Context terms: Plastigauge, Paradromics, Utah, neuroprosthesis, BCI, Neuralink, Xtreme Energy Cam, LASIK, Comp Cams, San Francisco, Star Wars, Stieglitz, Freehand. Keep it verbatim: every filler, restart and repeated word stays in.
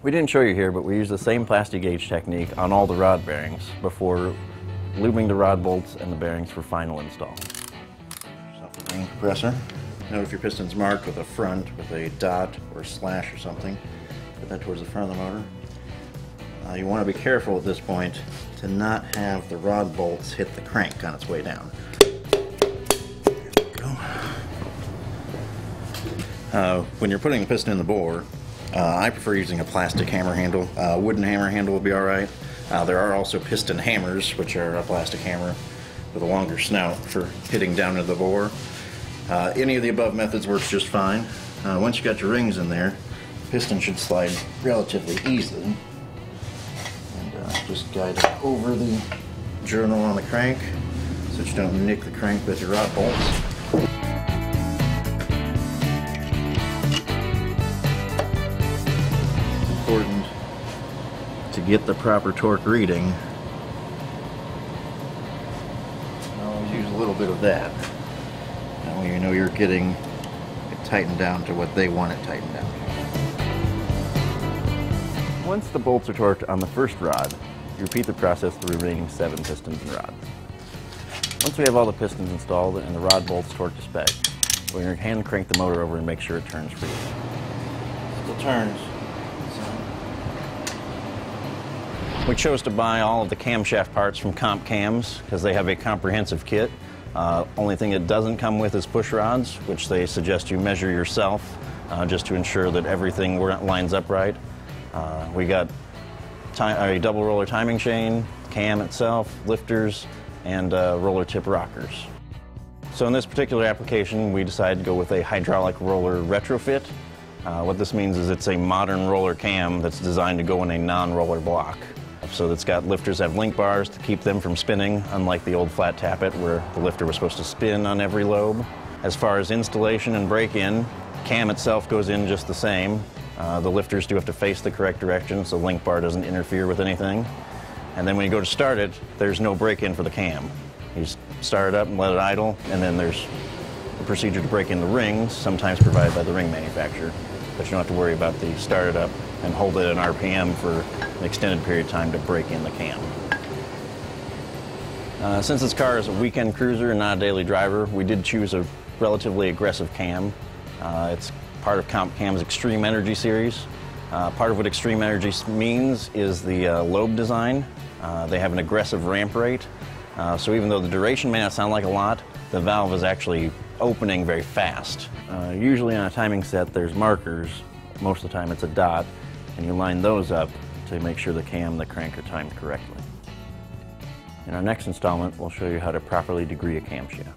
We didn't show you here, but we use the same Plastigauge technique on all the rod bearings before lubing the rod bolts and the bearings for final install. Ring compressor. Note if your piston's marked with a front, with a dot or slash or something. Put that towards the front of the motor. Uh, you want to be careful at this point to not have the rod bolts hit the crank on its way down. There we go. Uh, when you're putting the piston in the bore, uh, I prefer using a plastic hammer handle. A uh, wooden hammer handle will be alright. Uh, there are also piston hammers, which are a plastic hammer with a longer snout for hitting down into the bore. Uh, any of the above methods works just fine. Uh, once you got your rings in there, the piston should slide relatively easily. And uh, just guide it over the journal on the crank so that you don't nick the crank with your rod bolts. It's important to get the proper torque reading. Always use a little bit of that. Now you know you're getting it tightened down to what they want it tightened down. Once the bolts are torqued on the first rod, you repeat the process through the remaining seven pistons and rods. Once we have all the pistons installed and the rod bolts torqued to spec, we're going to hand crank the motor over and make sure it turns free. Still turns. We chose to buy all of the camshaft parts from Comp Cams because they have a comprehensive kit. Uh, only thing it doesn't come with is push rods, which they suggest you measure yourself uh, just to ensure that everything lines up right. Uh, we got a double roller timing chain, cam itself, lifters, and uh, roller tip rockers. So in this particular application, we decided to go with a hydraulic roller retrofit. Uh, what this means is it's a modern roller cam that's designed to go in a non-roller block. So it's got lifters have link bars to keep them from spinning, unlike the old flat tappet where the lifter was supposed to spin on every lobe. As far as installation and break-in, cam itself goes in just the same. Uh, the lifters do have to face the correct direction so the link bar doesn't interfere with anything. And then when you go to start it, there's no break-in for the cam. You just start it up and let it idle, and then there's a procedure to break in the rings, sometimes provided by the ring manufacturer. But you don't have to worry about the start it up and hold it at an R P M for an extended period of time to break in the cam. Uh, since this car is a weekend cruiser and not a daily driver, we did choose a relatively aggressive cam. Uh, it's part of Comp Cam's Xtreme Energy series. Uh, part of what Xtreme Energy means is the uh, lobe design. Uh, they have an aggressive ramp rate. Uh, so even though the duration may not sound like a lot, the valve is actually opening very fast. Uh, usually on a timing set there's markers, most of the time it's a dot, and you line those up to make sure the cam and the crank are timed correctly. In our next installment, we'll show you how to properly degree a camshaft.